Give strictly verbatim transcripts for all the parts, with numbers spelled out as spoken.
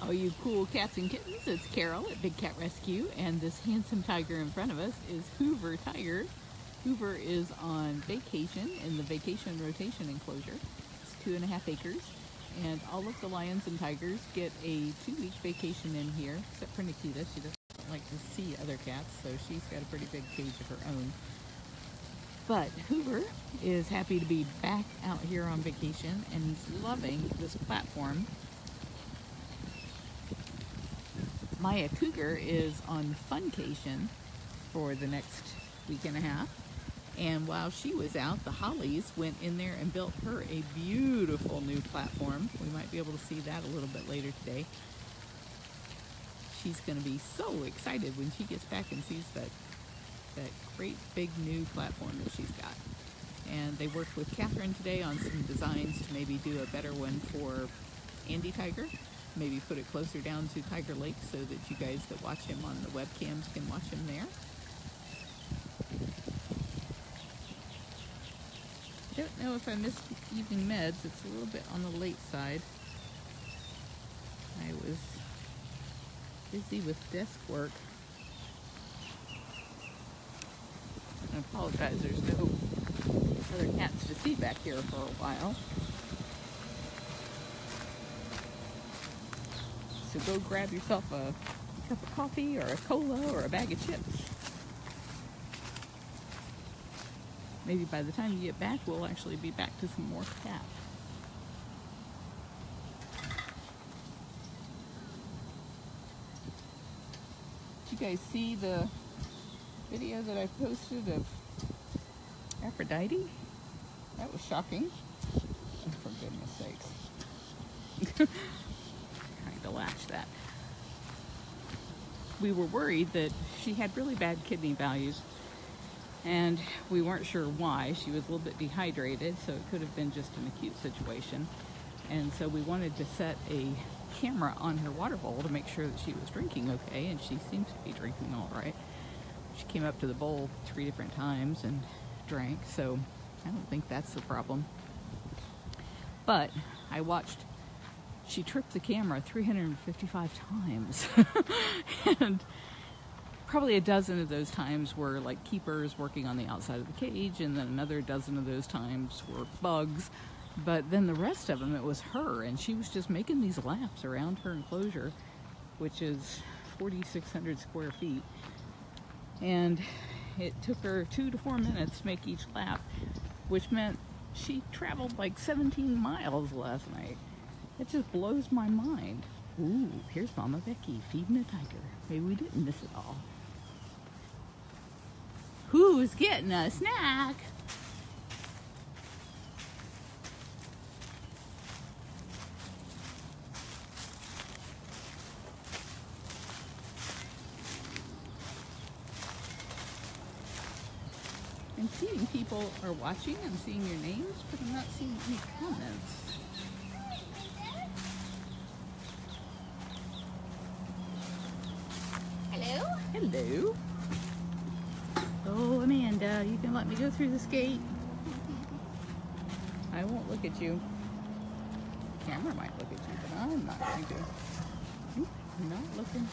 Hello, you cool cats and kittens. It's Carol at Big Cat Rescue, and this handsome tiger in front of us is Hoover Tiger. Hoover is on vacation in the vacation rotation enclosure. It's two and a half acres, and all of the lions and tigers get a two-week vacation in here, except for Nikita. She doesn't like to see other cats, so she's got a pretty big cage of her own. But Hoover is happy to be back out here on vacation, and he's loving this platform. Maya Cougar is on funcation for the next week and a half, and while she was out, the Hollies went in there and built her a beautiful new platform. We might be able to see that a little bit later today. She's going to be so excited when she gets back and sees that that great big new platform that she's got. And they worked with Catherine today on some designs to maybe do a better one for Andy Tiger, maybe put it closer down to Tiger Lake so that you guys that watch him on the webcams can watch him there. I don't know if I missed evening meds. It's a little bit on the late side. I was busy with desk work. I apologize, there's no other cats to see back here for a while. So go grab yourself a cup of coffee or a cola or a bag of chips. Maybe by the time you get back, we'll actually be back to some more cats. Did you guys see the video that I posted of Aphrodite? That was shocking. Oh, for goodness sakes. Trying to latch that. We were worried that she had really bad kidney values, and we weren't sure why. She was a little bit dehydrated, so it could have been just an acute situation. And so we wanted to set a camera on her water bowl to make sure that she was drinking okay, and she seems to be drinking all right. She came up to the bowl three different times and drank, so I don't think that's the problem. But I watched, she tripped the camera three hundred fifty-five times. And probably a dozen of those times were like keepers working on the outside of the cage, and then another dozen of those times were bugs. But then the rest of them, it was her, and she was just making these laps around her enclosure, which is forty-six hundred square feet. And it took her two to four minutes to make each lap, which meant she traveled like seventeen miles last night. It just blows my mind. Ooh, here's Mama Becky feeding a tiger. Maybe we didn't miss it all. Who's getting a snack? I'm seeing people are watching, I'm seeing your names, but I'm not seeing any comments. Hello? Hello. Oh, Amanda, you can let me go through this gate. I won't look at you. The camera might look at you, but I'm not going to. Nope, I'm not looking.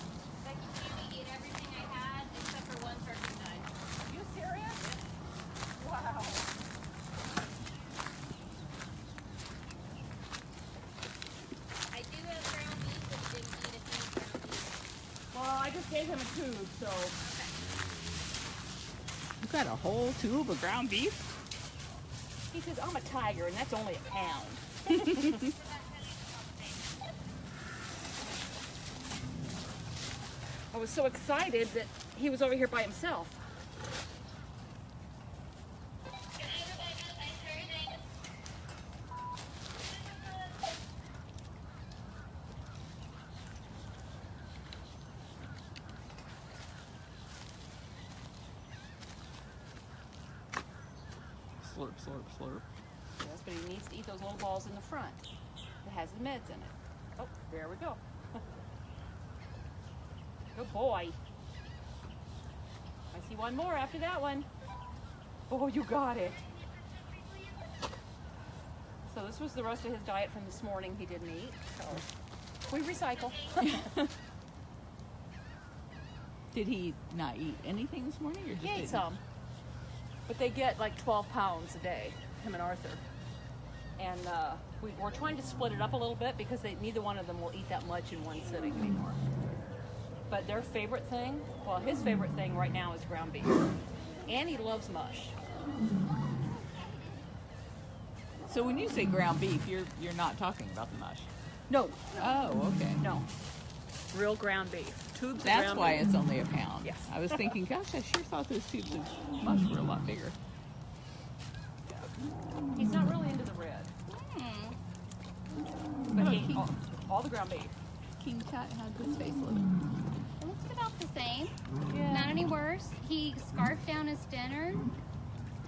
Gave him a tube, so you got a whole tube of ground beef. He says, "I'm a tiger, and that's only a pound." I was so excited that he was over here by himself. Slurp, slurp, slurp. Yes, but he needs to eat those little balls in the front that has the meds in it. Oh, there we go. Good boy. I see one more after that one. Oh, you got it. So this was the rest of his diet from this morning he didn't eat. So We recycle. Did he not eat anything this morning? Or just he ate didn't? some. But they get like twelve pounds a day, him and Arthur. And uh, we, we're trying to split it up a little bit because they, neither one of them will eat that much in one sitting anymore. But their favorite thing, well, his favorite thing right now is ground beef. And he loves mush. So when you say ground beef, you're you're not talking about the mush? No. no. Oh, okay. No. Real ground beef. Tubes That's of ground why beef. It's only a pound. Yes. I was thinking, gosh, I sure thought those tubes of mush were a lot bigger. He's not really into the red. Mm. But oh, he ate all, all the ground beef. King Tut, how'd his face look? It looks about the same. Yeah. Not any worse. He scarfed down his dinner.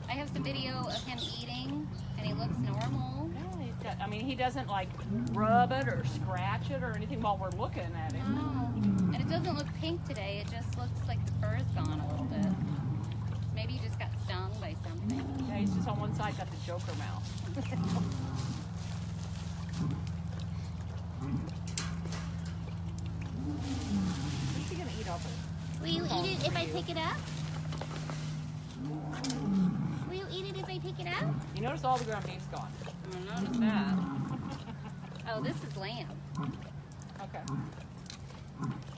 I have some video of him eating, and he looks normal. No, he's got, I mean, he doesn't like rub it or scratch it or anything while we're looking at him. Oh. And it doesn't look pink today. It just looks like the fur's gone a little bit. Maybe he just got stung by something. Yeah, he's just on one side got the Joker mouth. What's he gonna eat off of? Will you eat it if I pick it up? Will you eat it if I pick it up? You notice all the ground beef's gone. I noticed that. Oh, this is lamb. Okay.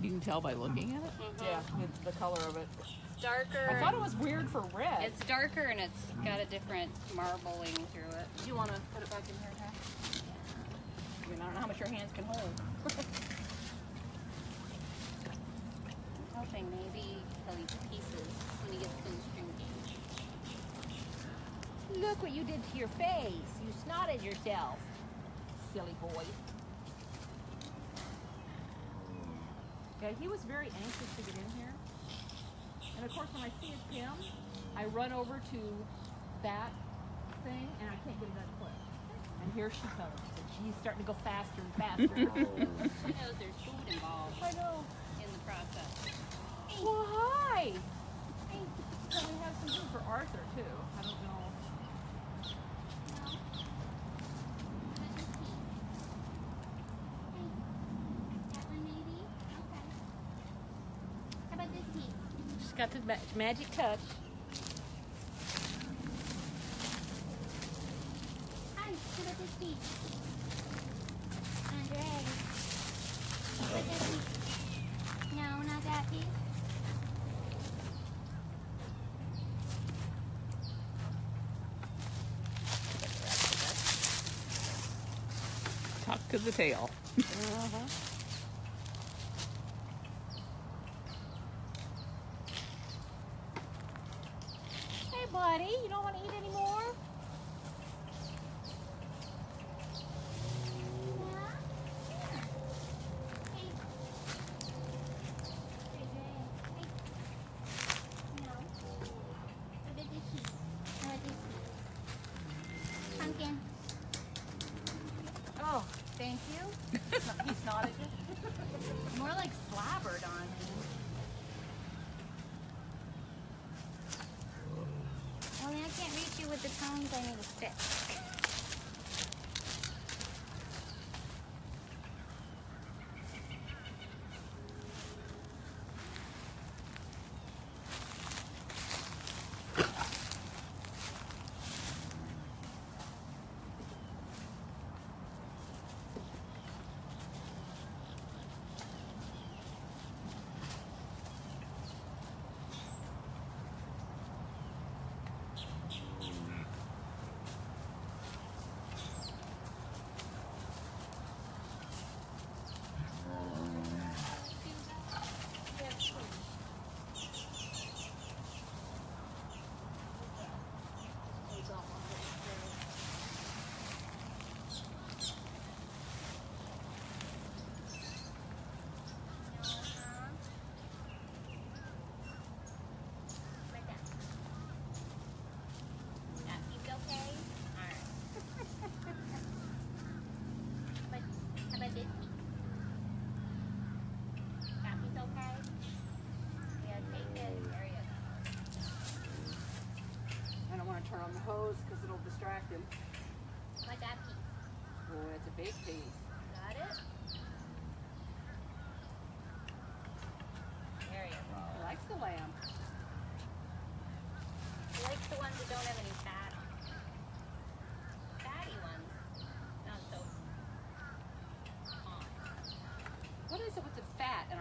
You can tell by looking at it? Mm-hmm. Yeah, it's the color of it. It's darker. I thought it was weird for red. It's darker and it's got a different marbling through it. Do you want to put it back in here, Ty? I mean, I don't know how much your hands can hold. I'm hoping maybe he'll eat pieces when he gets to the string game. Look what you did to your face. You snotted yourself, silly boy. Yeah, he was very anxious to get in here. And of course, when I see it's him, I run over to that thing and I can't get it unquick. And here she comes. And she's starting to go faster and faster. Oh. She knows there's food involved. I know. In the process. Well, hi. Hey. So we have some food for Arthur, too. I don't know. Got the ma magic touch. Hi, what about this feet? Andre. What about this feet? No, not that feet. Talk to the tail. Uh-huh. Buddy, you don't want to eat anymore? Pumpkin. Oh, thank you. He snotted it. More like slobbered on him. With the tongs, I need a stick. On the hose because it'll distract him. Like that piece. Oh, it's a big piece. Got it?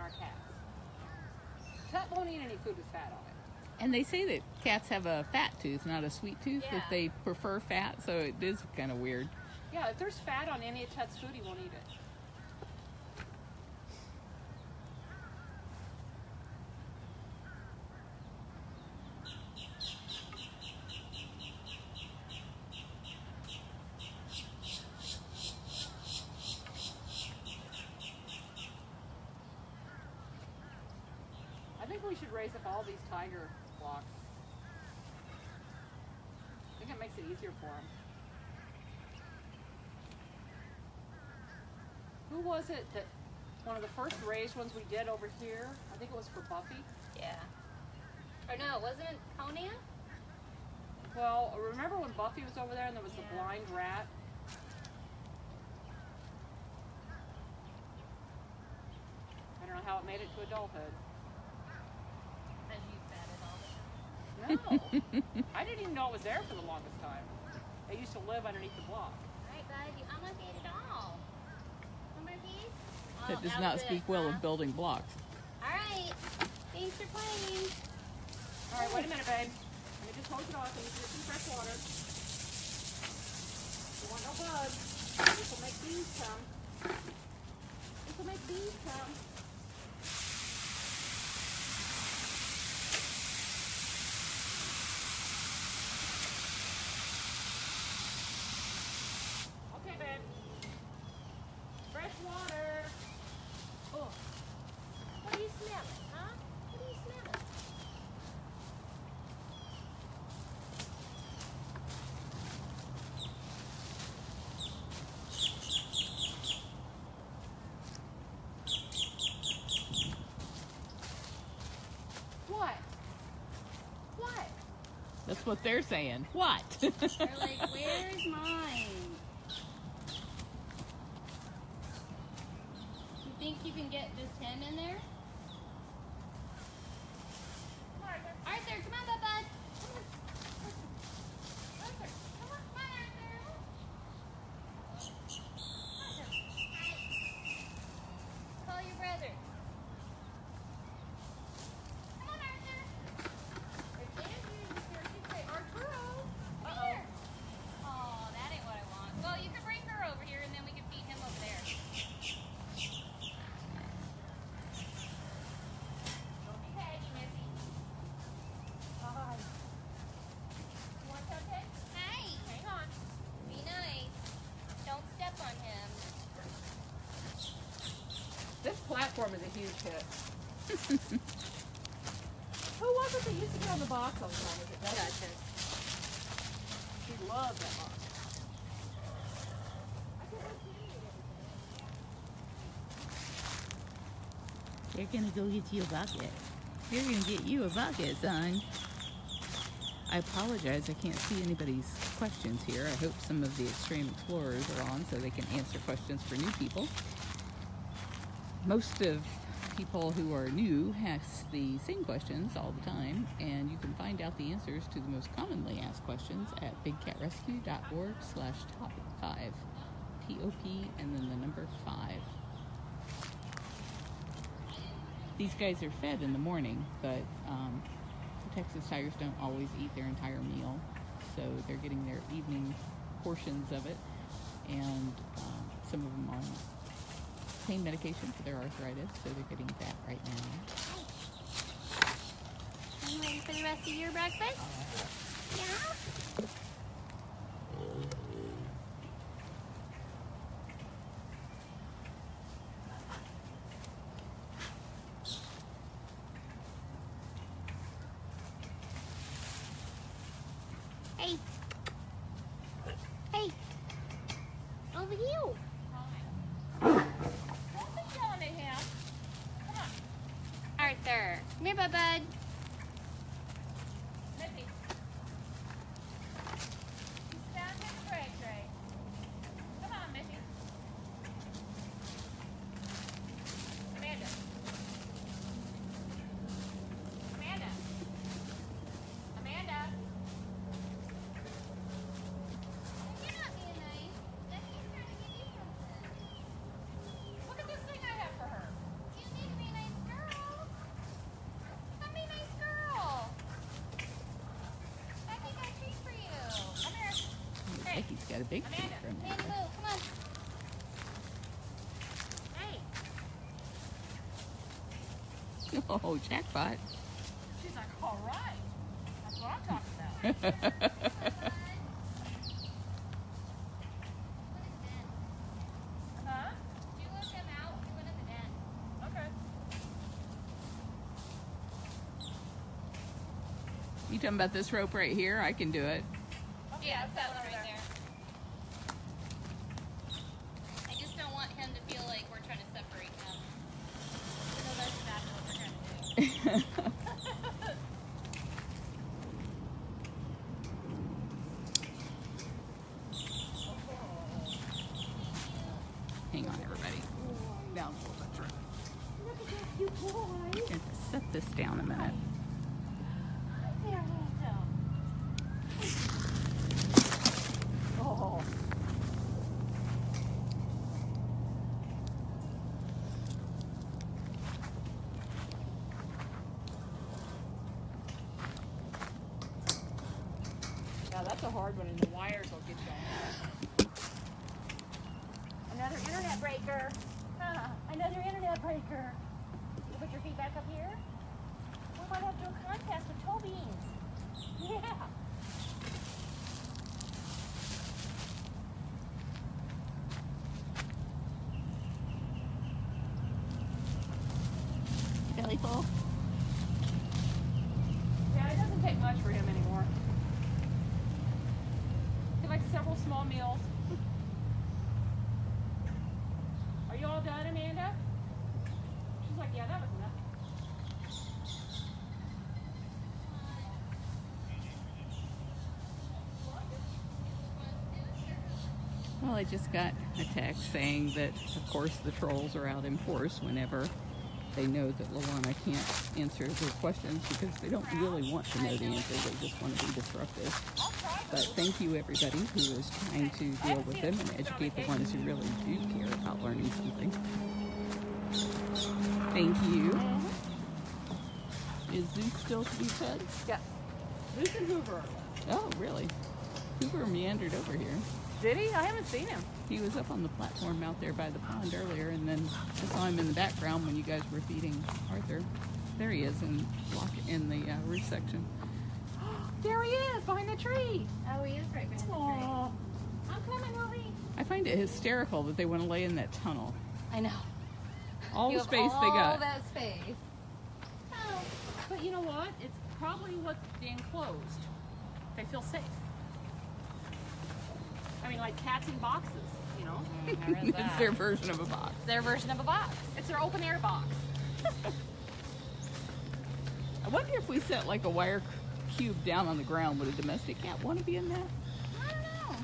our cats. Tut won't eat any food with fat on it. And they say that cats have a fat tooth, not a sweet tooth, yeah. that they prefer fat, so it is kind of weird. Yeah, if there's fat on any of Tut's food, he won't eat it. Tiger walks. I think it makes it easier for him. Who was it that one of the first raised ones we did over here? I think it was for Buffy. Yeah. Or no, it wasn't Ponia? Well, remember when Buffy was over there and there was yeah. the blind rat? I don't know how it made it to adulthood. No. I didn't even know it was there for the longest time. It used to live underneath the block. Alright guys, you almost ate it all. One more piece? Oh, that does that not speak it, well huh? of building blocks. Alright. Thanks for playing. Alright, wait a minute, babe. Let me just hold it off. Let me get some fresh water. You want no bugs. This will make bees come. This will make bees come. What they're saying. What? They're like, where's mine? You think you can get just him in there? Come on, Arthur. Arthur, come on, Bubba. Come on. Arthur, come on, come on, Arthur. Arthur. Call your brother. Platform is a huge hit. Who was it that used to get on the box all the time? Was it Becky? Gotcha. She loved that box. They're gonna go get you a bucket. They're gonna get you a bucket, son. I apologize, I can't see anybody's questions here. I hope some of the extreme explorers are on so they can answer questions for new people. Most of people who are new ask the same questions all the time, and you can find out the answers to the most commonly asked questions at big cat rescue dot org slash top five, T O P, and then the number five. These guys are fed in the morning, but um, the Texas tigers don't always eat their entire meal, so they're getting their evening portions of it, and um, some of them aren't. Pain medication for their arthritis, so they're getting that right now. Are you ready for the rest of your breakfast? Yeah? got a big treat for Amanda. Amanda, come on. Hey. Oh, jackpot. She's like, all right. That's what I'm talking about. Huh? Do you let them out? We went in the den. Okay. You talking about this rope right here? I can do it. Yeah, it's that one right there. I just don't want him to feel like we're trying to separate him. So that's not what we're trying to do. Hang on, everybody. Down a little bit. Look at that cute boy. I'm going to set this down a minute. That's a hard one, and the wires will get you. Another internet breaker. Huh, another internet breaker. You put your feet back up here? We might have to do a contest with toe beans. Yeah. Belly full? Yeah, it doesn't take much for him anymore. Several small meals. Are you all done, Amanda? She's like, yeah, that was enough. Well, I just got a text saying that, of course, the trolls are out in force whenever they know that LaLonna can't answer their questions because they don't really want to know the answer. They just want to be disruptive. But thank you, everybody who is trying to deal with them and educate the ones who really do care about learning something. Thank you. Is Zeus still to be fed? Yeah. Zeus and Hoover. Oh, really? Hoover meandered over here. Did he? I haven't seen him. He was up on the platform out there by the pond earlier, and then I saw him in the background when you guys were feeding Arthur. There he is in, in the uh, roof section. There he is, behind the tree. Oh, he is right behind Aww. the tree. I'm coming, Lily. I find it hysterical that they want to lay in that tunnel. I know. All you the space all they got. All that space. Oh, but you know what? It's probably what's enclosed. They feel safe. I mean, like cats in boxes, you know? I read that. It's their version of a box. It's their version of a box. It's their open air box. I wonder if we set like a wire cube down on the ground, would a domestic cat want to be in that? I don't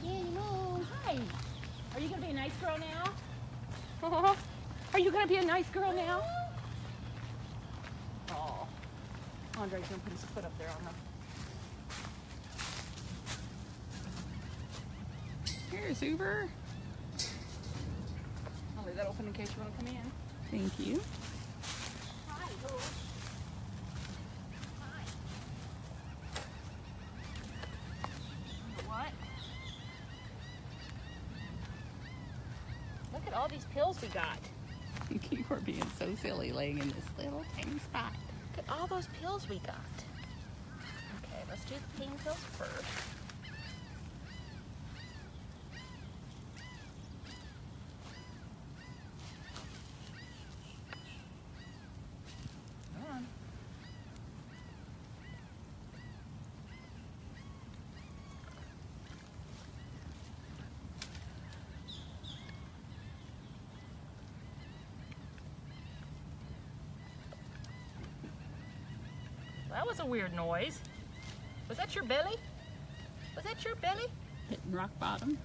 know. Yeah, you know. Hi. Are you going to be a nice girl now? Are you going to be a nice girl now? Oh. Andre's going to put his foot up there on them. Here's Uber. I'll leave that open in case you want to come in. Thank you. Hi. All these pills we got. You are being so silly laying in this little tiny spot. Look at all those pills we got. Okay, let's do the pain pills first. Come on. That was a weird noise. Was that your belly? Was that your belly? Hitting rock bottom.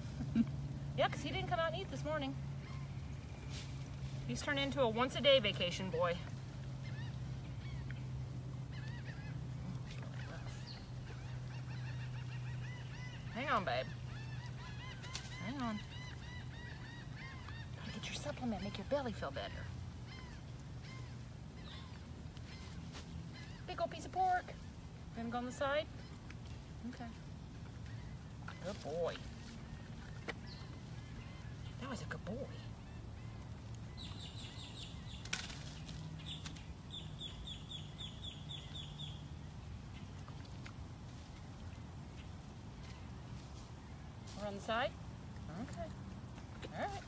Yeah, because he didn't come out and eat this morning. He's turned into a once-a-day vacation boy. Hang on, babe. Hang on. Gotta get your supplement, make your belly feel better. Piece of pork. Gonna go on the side. Okay. Good boy. That was a good boy. We're on the side? Okay. All right.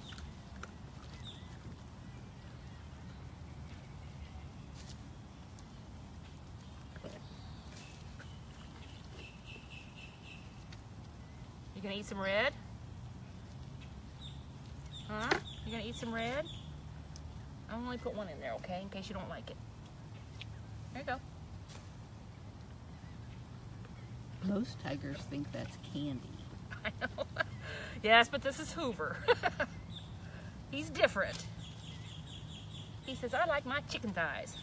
You gonna eat some red? Huh? You gonna eat some red? I only put one in there, okay? In case you don't like it. There you go. Most tigers think that's candy. I know. Yes, but this is Hoover. He's different. He says, I like my chicken thighs.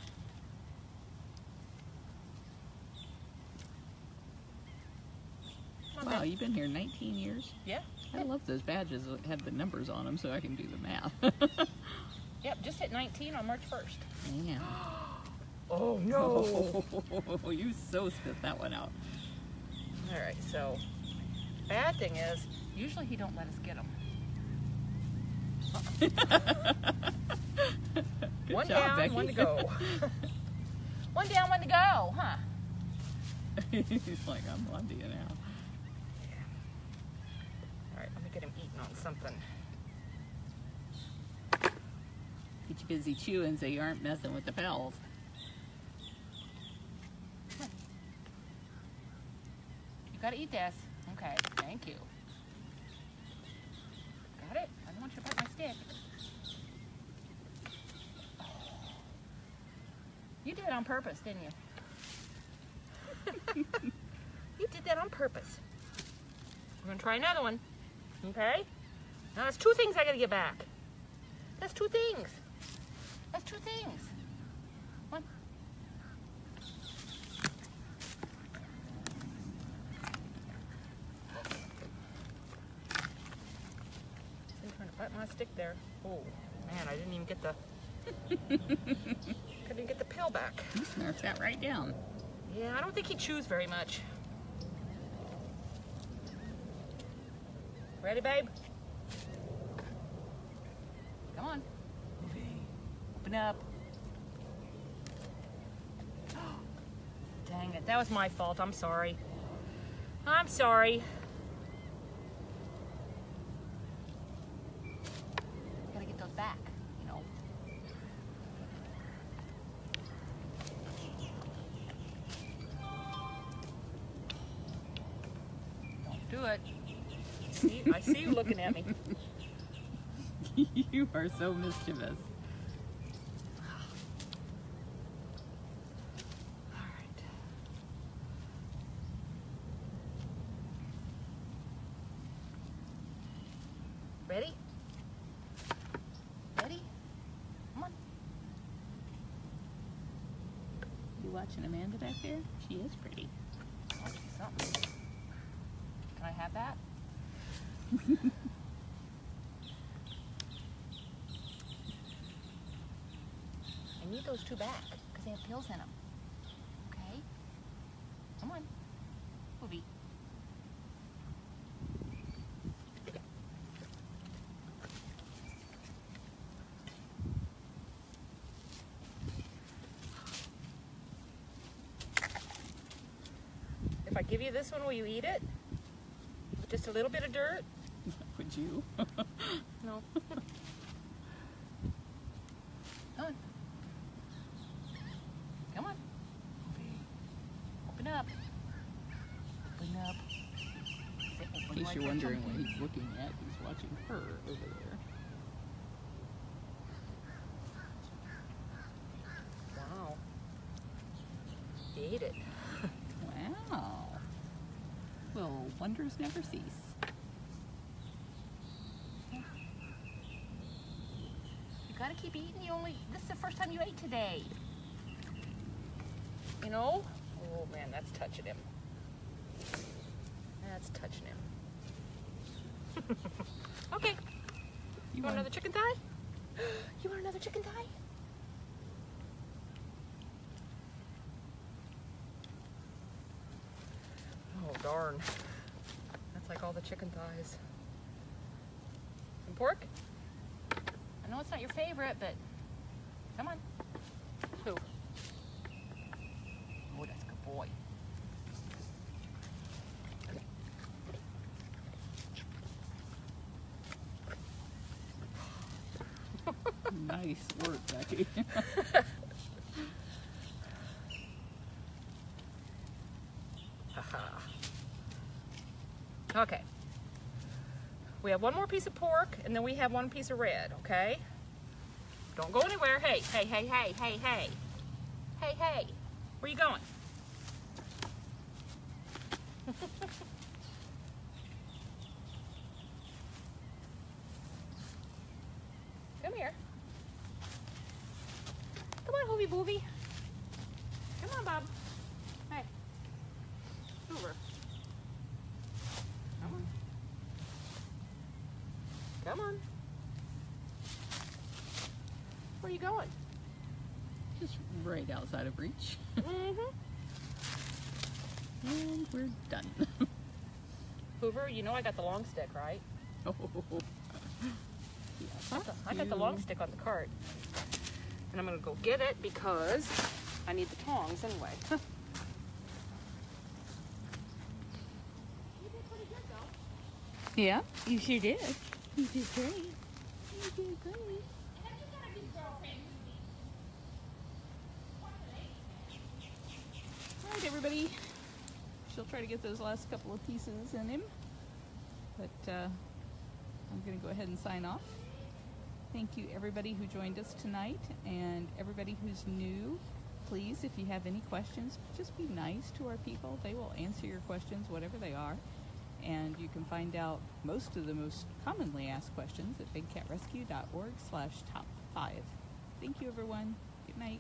Wow, you've been here nineteen years? Yeah. I love those badges that have the numbers on them so I can do the math. Yep, just hit nineteen on March first. Yeah. Oh, no! Oh, you so spit that one out. All right, so bad thing is, usually he don't let us get them. Good one job, down, Becky. One to go. One down, one to go, huh? He's like, I'm on to you now. Get him eating on something. Get you busy chewing so you aren't messing with the bells. You gotta eat this. Okay, thank you. Got it? I don't want you to bite my stick. Oh. You did it on purpose, didn't you? You did that on purpose. We're gonna try another one. Okay? Now there's two things I gotta get back. That's two things. That's two things. One. I'm trying to bite my stick there. Oh, man, I didn't even get the... couldn't even get the pill back. He snarfed that right down. Yeah, I don't think he chews very much. Ready, babe? Come on. Okay. Open up. Dang it, that was my fault. I'm sorry. I'm sorry. Gotta get those back, you know. Don't do it. See, I see you looking at me. You are so mischievous. All right. Ready? Ready? Come on. You watching Amanda back there? She is pretty. Oh, she's something. Can I have that? I need those two back because they have pills in them. Okay? Come on. Booby. If I give you this one, will you eat it? With just a little bit of dirt? Would you? No. Come on. Come on. Open up. Open up. Open In case you're wondering what he's looking at, he's watching her over there. Wow. She ate it. Wow. Well, wonders never cease. Gotta keep eating. You only this is the first time you ate today. You know? Oh man, that's touching him. That's touching him. Okay. You, you want, want another chicken thigh? You want another chicken thigh? Oh darn. That's like all all the chicken thighs. Some pork? I know it's not your favorite, but come on. Ooh. Oh, that's a good boy. Nice work, Becky. Okay. We have one more piece of pork, and then we have one piece of red, okay? Don't go anywhere. Hey, hey, hey, hey, hey, hey. Hey, hey. Where you going? Come here. Come on, Hooby Booby. Come on, Bob. Hey. Hoover. Come on. Come on. Where are you going? Just right outside of reach. Mm-hmm. And we're done. Hoover, you know I got the long stick, right? Oh. Yes, I, got the, I got the long stick on the cart. And I'm going to go get it because I need the tongs anyway. Yeah, you sure did. You did great. You did great. All right, everybody. She'll try to get those last couple of pieces in him. But uh, I'm going to go ahead and sign off. Thank you, everybody who joined us tonight, and everybody who's new. Please, if you have any questions, just be nice to our people. They will answer your questions, whatever they are. And you can find out most of the most commonly asked questions at big cat rescue dot org slash top five. Thank you, everyone. Good night.